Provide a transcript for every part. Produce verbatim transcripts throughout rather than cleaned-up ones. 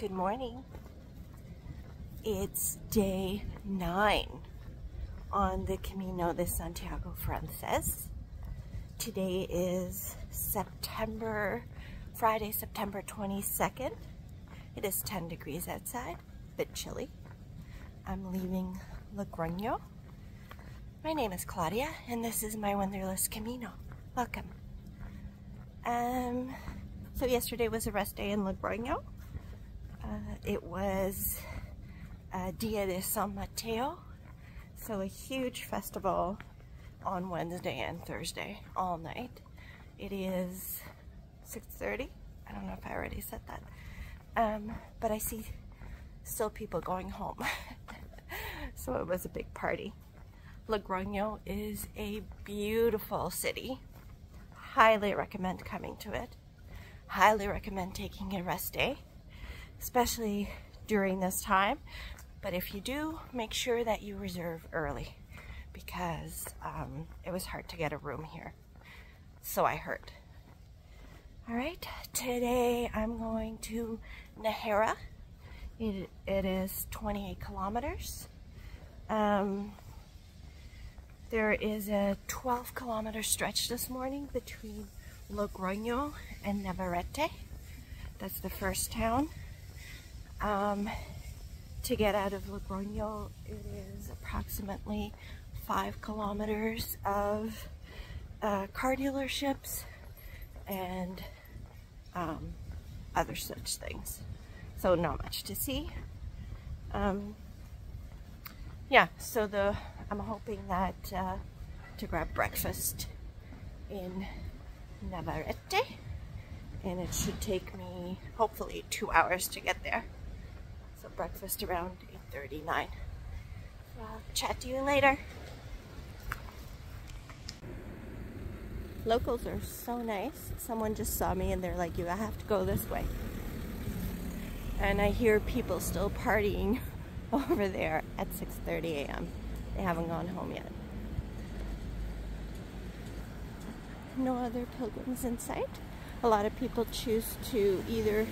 Good morning. It's day nine on the Camino de Santiago Frances. Today is September, Friday, September twenty-second. It is ten degrees outside, a bit chilly. I'm leaving Logroño. My name is Claudia, and this is my Wanderlust Camino. Welcome. Um, so yesterday was a rest day in Logroño. Uh, it was uh, Dia de San Mateo, so a huge festival on Wednesday and Thursday all night. It is six thirty. I don't know if I already said that, um, but I see still people going home. So it was a big party. Logroño is a beautiful city. Highly recommend coming to it. Highly recommend taking a rest day, especially during this time. But if you do, make sure that you reserve early, because um, it was hard to get a room here. So I heard. All right, today I'm going to Najera. It, it is twenty-eight kilometers. Um, there is a twelve kilometer stretch this morning between Logroño and Navarrete. That's the first town. Um, to get out of Logroño, it is approximately five kilometers of uh, car dealerships and um, other such things. So not much to see. Um, yeah, so the I'm hoping that uh, to grab breakfast in Navarrete, and it should take me hopefully two hours to get there. So breakfast around eight thirty-nine. So I'll chat to you later. Locals are so nice. Someone just saw me and they're like, "You, I have to go this way." And I hear people still partying over there at six thirty a m They haven't gone home yet. No other pilgrims in sight. A lot of people choose to either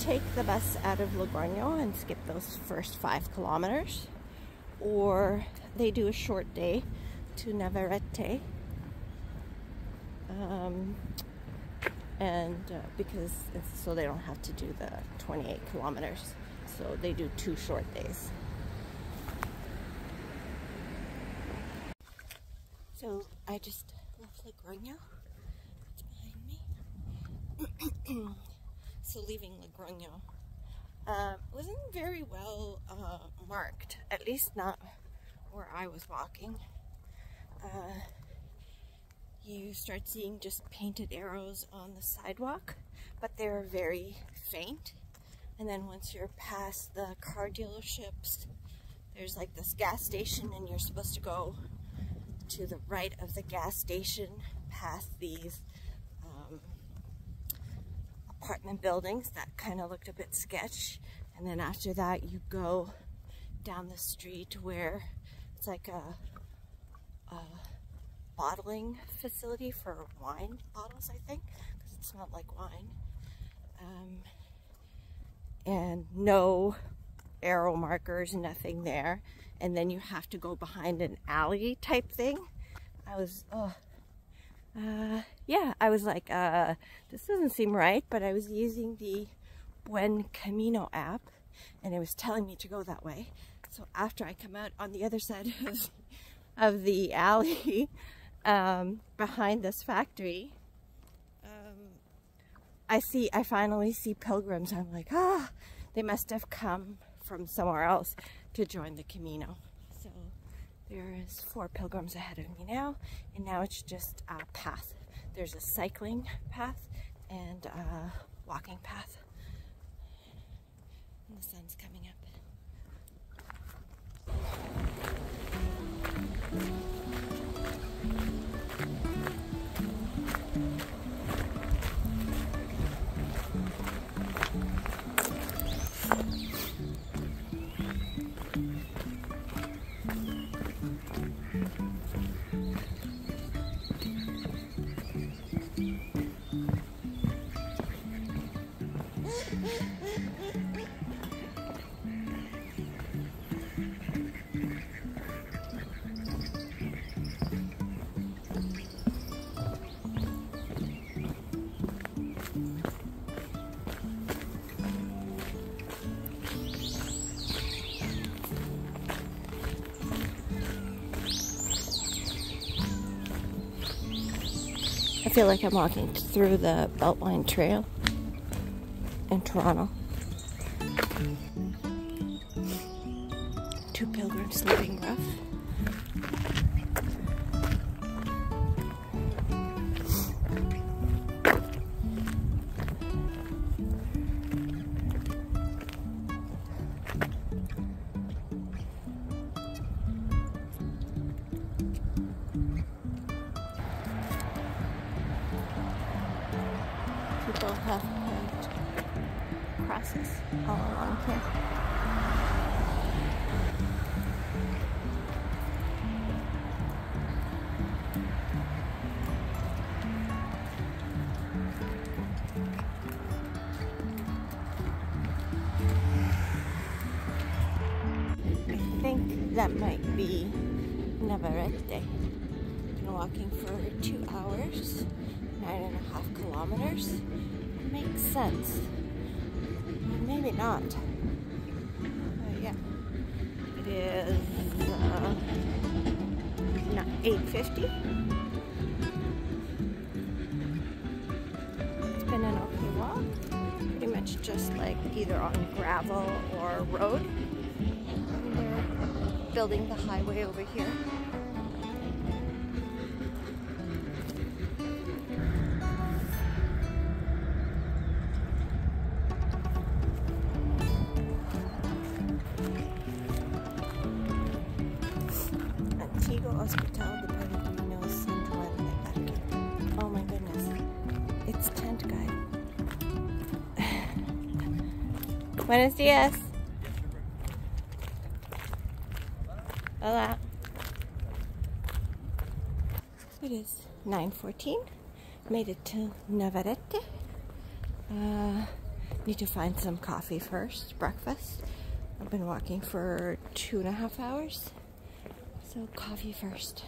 take the bus out of Logroño and skip those first five kilometers, or they do a short day to Navarrete, um, and uh, because it's, so they don't have to do the twenty-eight kilometers, so they do two short days. So I just left Logroño. It's behind me. So leaving Logroño uh, wasn't very well uh, marked, at least not where I was walking. Uh, you start seeing just painted arrows on the sidewalk, but they're very faint. And then once you're past the car dealerships, there's like this gas station, and you're supposed to go to the right of the gas station past these apartment buildings that kind of looked a bit sketch, and then after that you go down the street where it's like a, a bottling facility for wine bottles, I think, because it smelled like wine, um, and no arrow markers, nothing there, and then you have to go behind an alley type thing. I was oh Uh, yeah, I was like, uh, this doesn't seem right, but I was using the Buen Camino app, and it was telling me to go that way. So after I come out on the other side of, of the alley, um, behind this factory, um, I see, I finally see pilgrims. I'm like, ah, they must have come from somewhere else to join the Camino. So there is four pilgrims ahead of me now, and now it's just a path. There's a cycling path and a walking path. And the sun's coming up. feel like I'm walking through the Beltline Trail in Toronto. Two pilgrims living rough. People have paved crosses all along here. I think that might be Navarrete. Been walking for two hours. Nine and a half kilometers. Makes sense. Maybe not. But yeah, it is uh, not eight fifty. It's been an okay walk. Pretty much just like either on gravel or road. And they're building the highway over here. Oh my goodness, it's tent guy. Buenos dias. Hola. It is nine fourteen. Made it to Navarrete. Uh, need to find some coffee first, breakfast. I've been walking for two and a half hours. So coffee first.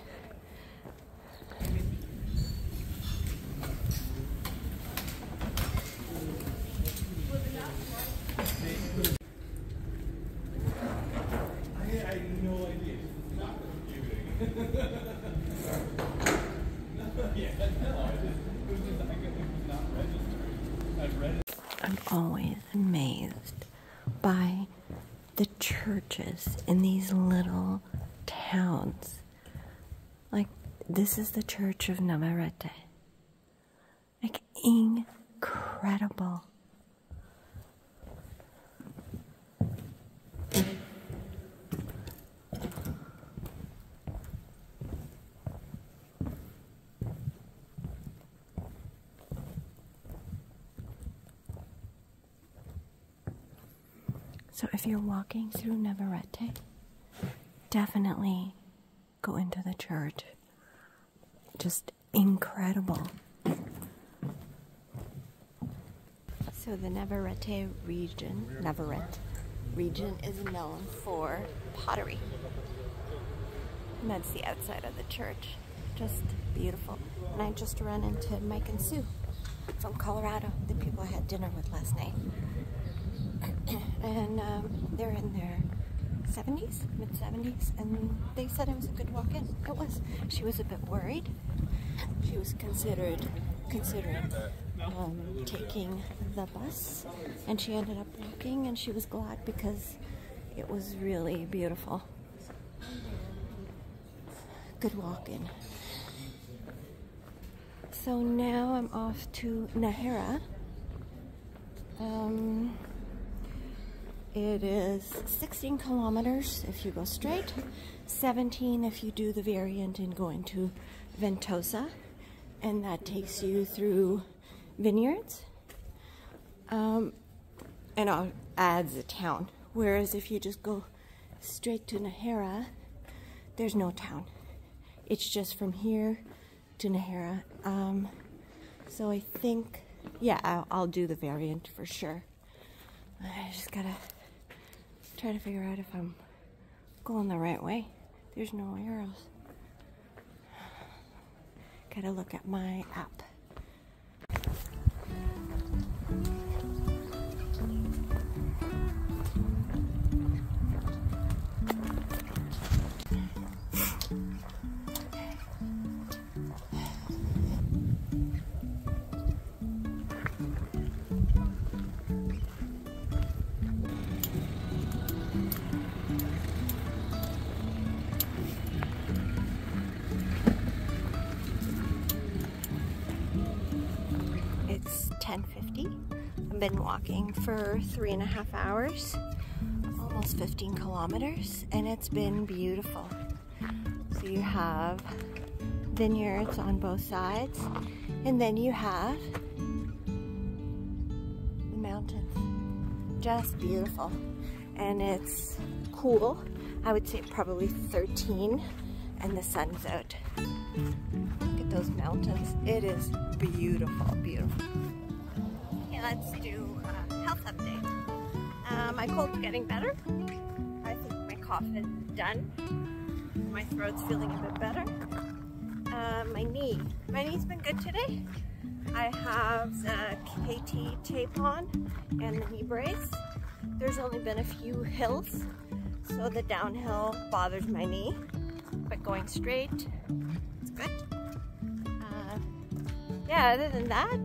I'm always amazed by the churches in these little towns. Like, this is the church of Navarrete. Like, incredible. So if you're walking through Navarrete, definitely go into the church. Just incredible. So the Navarrete region, Navarrete region is known for pottery. And that's the outside of the church. Just beautiful. And I just ran into Mike and Sue from Colorado, the people I had dinner with last night. And um, they're in their seventies, mid seventies, and they said it was a good walk-in. It was. She was a bit worried. She was considered considering um, taking the bus, and she ended up walking, and she was glad because it was really beautiful. Good walk-in. So now I'm off to Najera. Um... It is sixteen kilometers if you go straight, seventeen if you do the variant and go into Ventosa, and that takes you through vineyards, um, and it adds a town. Whereas if you just go straight to Najera, there's no town. It's just from here to Najera. Um, so I think, yeah, I'll, I'll do the variant for sure. I just gotta try to figure out if I'm going the right way. There's no arrows. Gotta look at my app. been walking for three and a half hours, almost fifteen kilometers, and it's been beautiful. So you have vineyards on both sides, and then you have the mountains. Just beautiful. And it's cool. I would say probably thirteen, and the sun's out. Look at those mountains. It is beautiful, beautiful. Okay, let's do a health update. Uh, my cold's getting better. I think my cough is done. My throat's feeling a bit better. Uh, my knee. My knee's been good today. I have the K T tape on and the knee brace. There's only been a few hills, so the downhill bothers my knee, but going straight, it's good. Uh, yeah, other than that,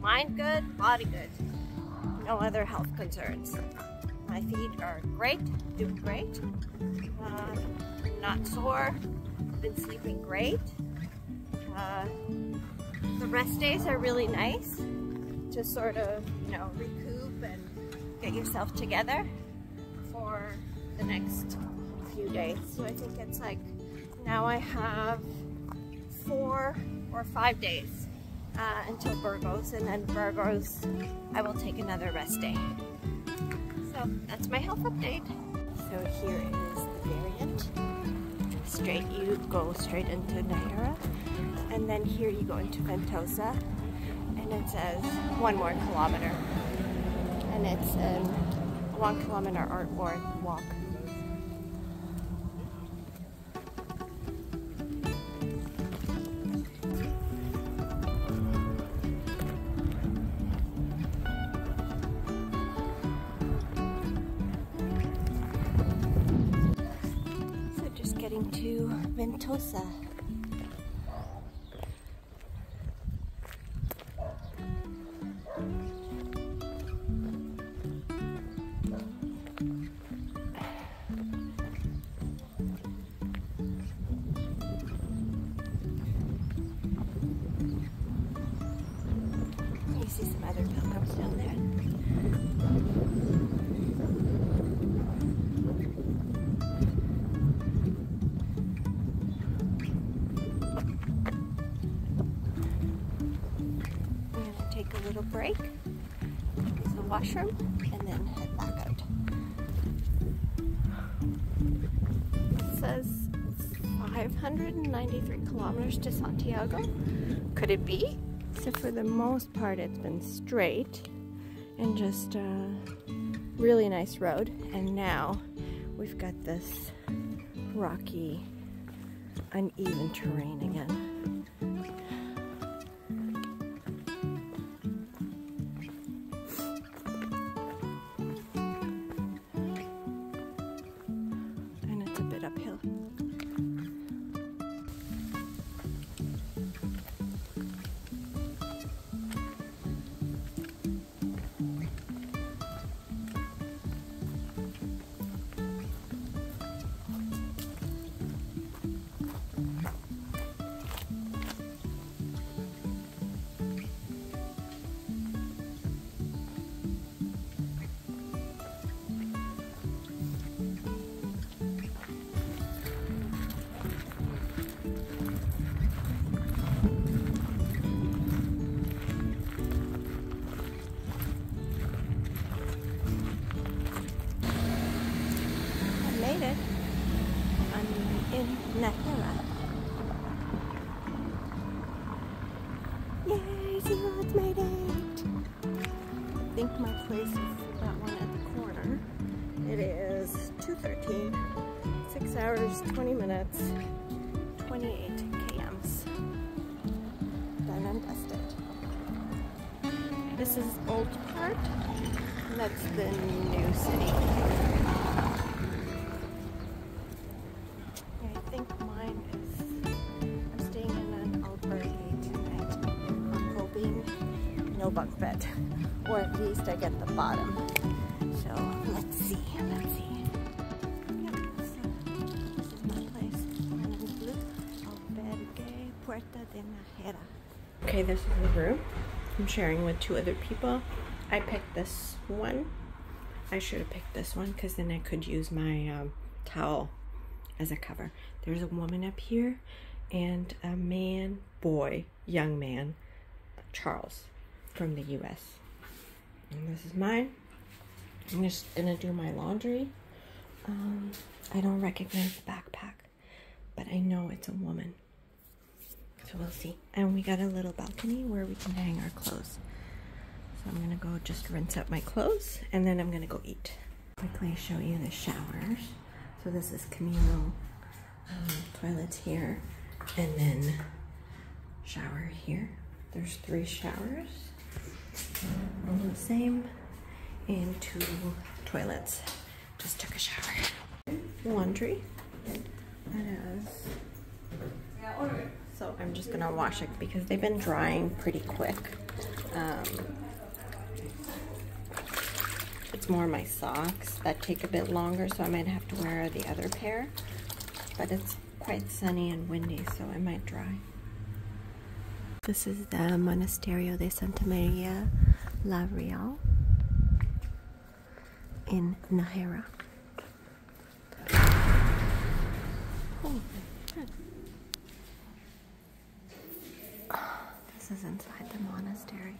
mind good, body good. No other health concerns. My feet are great, doing great. Uh, not sore, been sleeping great. Uh, the rest days are really nice to sort of, you know, recoup and get yourself together for the next few days. So I think it's like, now I have four or five days uh, until Burgos, and then Burgos I will take another rest day. So that's my health update. So here is the variant. Straight, you go straight into Najera, and then here you go into Ventosa, and it says one more kilometer, and it's an one kilometer art board walk. So just getting to Ventosa. Break, use the washroom, and then head back out. It says five hundred ninety-three kilometers to Santiago. Could it be? So for the most part it's been straight and just a really nice road, and now we've got this rocky, uneven terrain again. twenty minutes, twenty-eight K Ms. Done and dusted. This is Old Port, and that's the new city. Yeah, I think mine is, I'm staying in an albergue tonight. I'm hoping no bunk bed, or at least I get the bottom. So let's see, let's see. Albergue Puerta de Najera. Okay, this is the room I'm sharing with two other people. I picked this one. I should have picked this one because then I could use my um, towel as a cover. There's a woman up here and a man, boy, young man, Charles from the U S And this is mine. I'm just gonna do my laundry. Um, I don't recognize the backpack, but I know it's a woman. So we'll see. And we got a little balcony where we can hang our clothes. So I'm gonna go just rinse up my clothes and then I'm gonna go eat. Quickly show you the showers. So this is communal um, toilets here and then shower here. There's three showers, all the same, and two toilets. Just took a shower. Laundry. And as, so I'm just gonna wash it because they've been drying pretty quick. Um, it's more my socks that take a bit longer, so I might have to wear the other pair. But it's quite sunny and windy, so I might dry. This is the Monasterio de Santa Maria La Real in Najera. Oh, this is inside the monastery.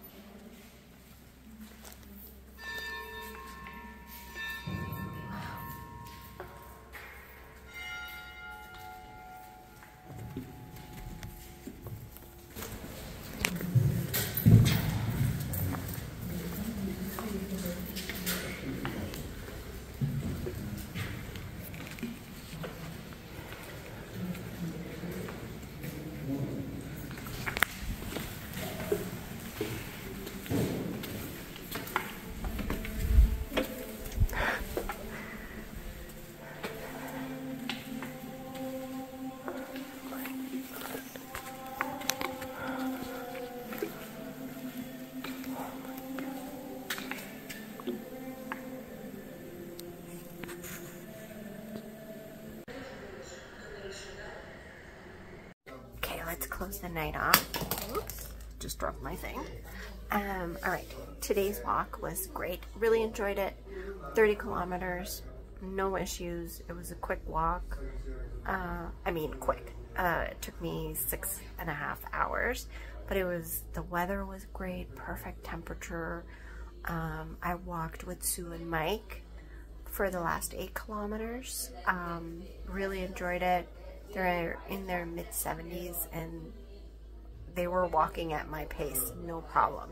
Close the night off. Oops, just dropped my thing. Um, all right, today's walk was great. Really enjoyed it. thirty kilometers, no issues. It was a quick walk. Uh, I mean, quick. Uh, it took me six and a half hours, but it was, the weather was great, perfect temperature. Um, I walked with Sue and Mike for the last eight kilometers. Um, really enjoyed it. They're in their mid seventies and they were walking at my pace, no problem.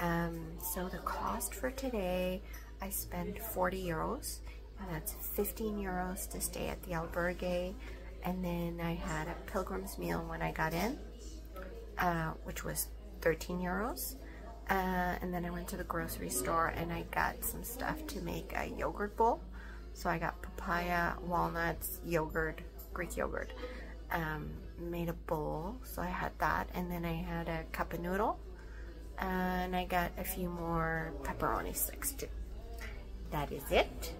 Um, so the cost for today, I spent forty euros, and that's fifteen euros to stay at the albergue. And then I had a pilgrim's meal when I got in, uh, which was thirteen euros. Uh, and then I went to the grocery store and I got some stuff to make a yogurt bowl. So I got papaya, walnuts, yogurt, Greek yogurt, um, made a bowl, so I had that, and then I had a cup of noodle, and I got a few more pepperoni sticks too. That is it.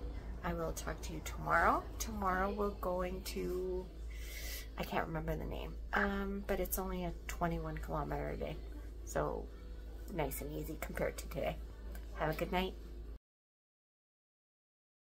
I will talk to you tomorrow. Tomorrow we're going to, I can't remember the name, um, but it's only a twenty-one kilometer a day, so nice and easy compared to today. Have a good night.